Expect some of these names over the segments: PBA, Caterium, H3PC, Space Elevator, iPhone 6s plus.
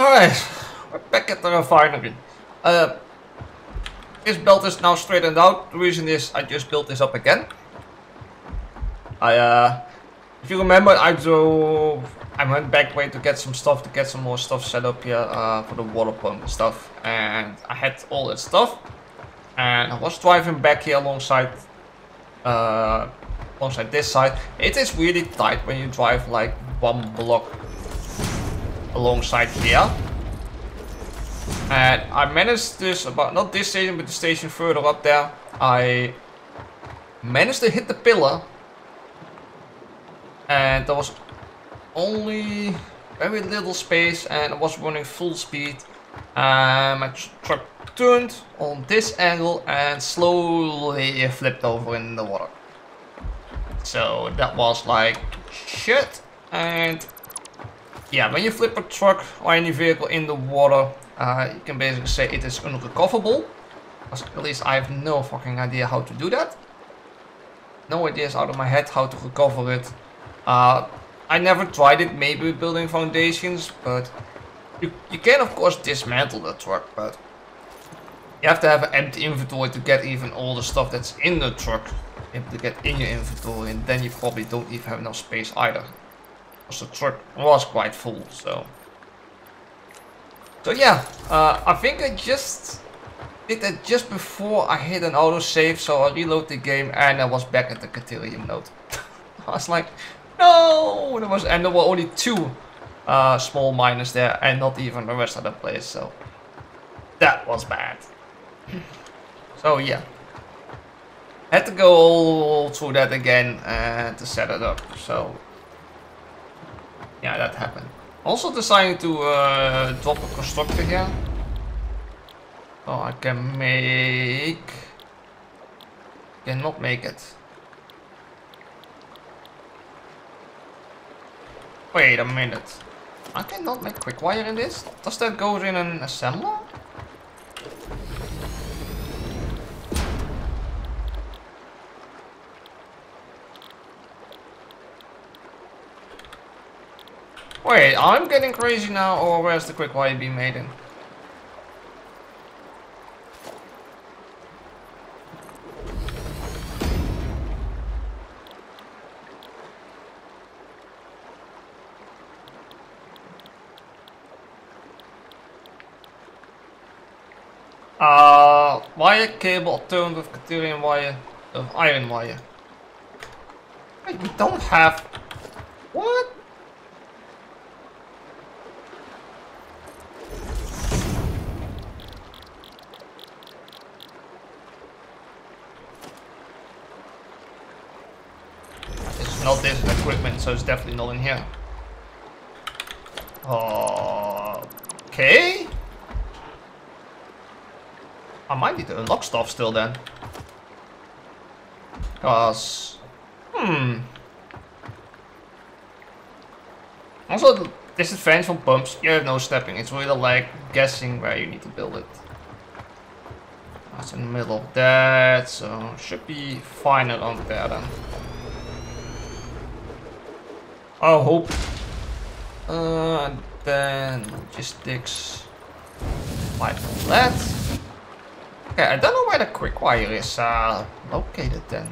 Alright, we're back at the refinery. This belt is now straightened out. The reason is I just built this up again. If you remember, I went back way to get some stuff, set up here for the water pump and stuff. And I had all that stuff. And I was driving back here alongside, this side. It is really tight when you drive like one block alongside here. And I managed this about, not this station, but the station further up there. I managed to hit the pillar. And there was only very little space and I was running full speed. My truck turned on this angle and slowly flipped over in the water. So that was like shit. And yeah, when you flip a truck or any vehicle in the water, you can basically say it is unrecoverable. At least I have no fucking idea how to do that. No ideas out of my head how to recover it. I never tried it, maybe building foundations, but you can of course dismantle the truck, but you have to have an empty inventory to get even all the stuff that's in the truck. You have to get in your inventory, and then you probably don't even have enough space either. Because the truck was quite full, so. So yeah, I think I just did that just before I hit an autosave, so I reloaded the game and I was back at the Caterium node. I was like, no, and there were only two small miners there, and not even the rest of the place. So that was bad. So yeah, had to go all through that again to set it up. So yeah, that happened. Also decided to drop a constructor here, so I can make. Cannot make it. Wait a minute. I cannot make quick wire in this? Does that go in an assembler? Wait, I'm getting crazy now, or where's the quick wire being made in? Wire, cable, alternative, Caterium wire, iron wire. Wait, we don't have... What? It's not this equipment, so it's definitely not in here. Okay. I might need to unlock stuff still then. Cause... Also, disadvantage from pumps, you have no stepping. It's really like guessing where you need to build it. That's in the middle of that, so should be fine along there then. I hope. And then logistics. Might do that. Okay, I don't know where the quick wire is located then.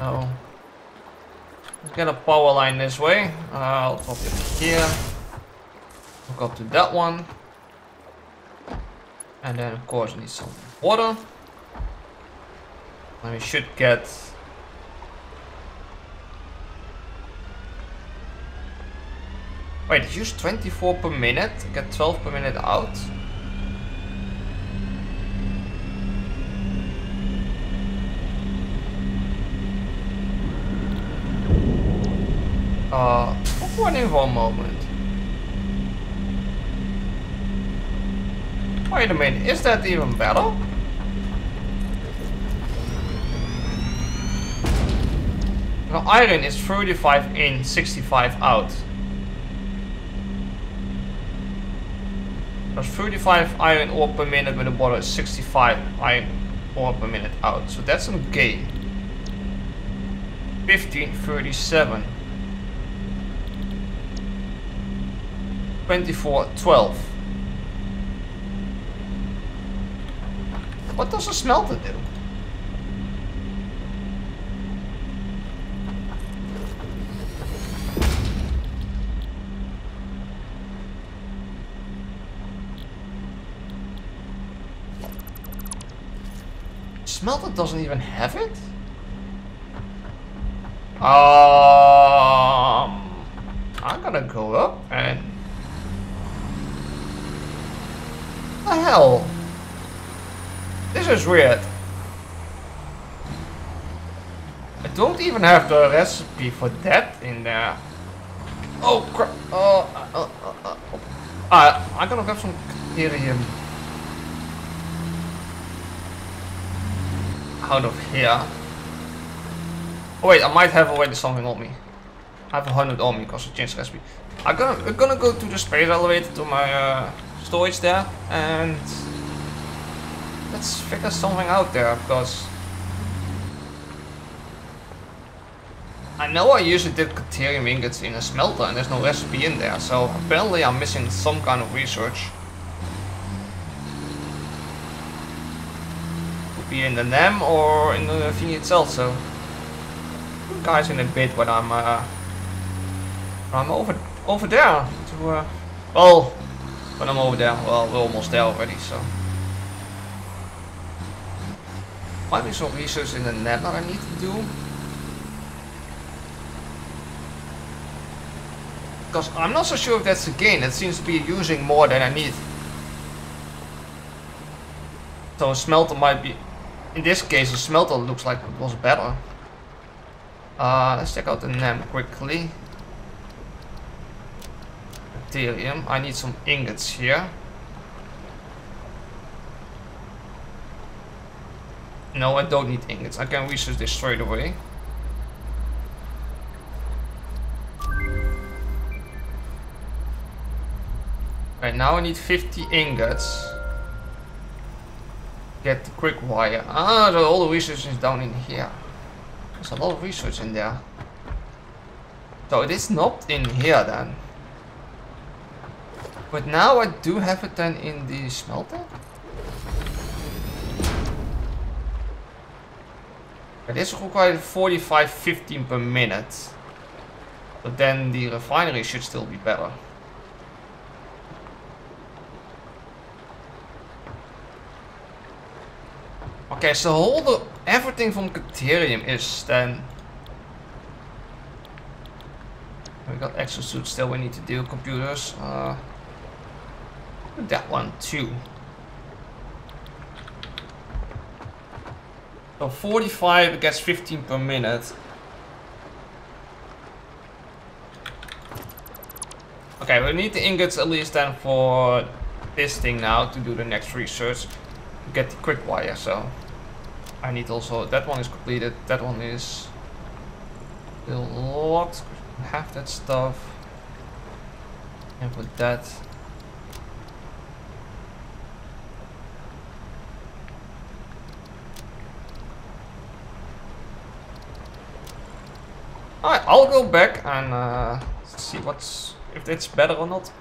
Oh, let's get a power line this way. I'll drop it here. Hook up to that one. And then of course I need some water. And we should get... Wait, use 24 per minute, get 12 per minute out. For a moment. Wait a minute, is that even better? Now iron is 35 in, 65 out. There's 35 iron ore per minute, but the water is 65 iron ore per minute out. So that's some gain. 1537. 2412. What does a smelter do? Smelter doesn't even have it? I'm gonna go up and... What the hell? This is weird. I don't even have the recipe for that in there. Oh crap. I'm gonna grab some Caterium out of here. Oh wait, I might have already something on me. I have 100 on me because I changed the recipe. I'm gonna go to the space elevator to my storage there, and let's figure something out there, because I know I usually did Caterium ingots in a smelter and there's no recipe in there, so apparently I'm missing some kind of research. Could be in the NEM or in the thing itself, so you guys in a bit when I'm over there to well, when I'm over there, well, we're almost there already, so. Might be some research in the net that I need to do. Because I'm not so sure if that's the gain. It seems to be using more than I need. So a smelter might be... In this case a smelter looks like it was better. Let's check out the NEM quickly. Caterium. I need some ingots here. No, I don't need ingots. I can research this straight away. Right now I need 50 ingots. Get the quick wire. Ah, so all the research is down in here. There's a lot of research in there. So it is not in here then. But now I do have it then in the smelter. This requires 45, 15 per minute. But then the refinery should still be better. Okay, so everything from Caterium is then... We got exosuits still we need to do, computers. That one too. So 45 gets 15 per minute. Okay, we need the ingots at least then for this thing now to do the next research. Get the quick wire, so I need also that one is completed, that one is still locked. Have that stuff. And for that. Alright, I'll go back and see if it's better or not.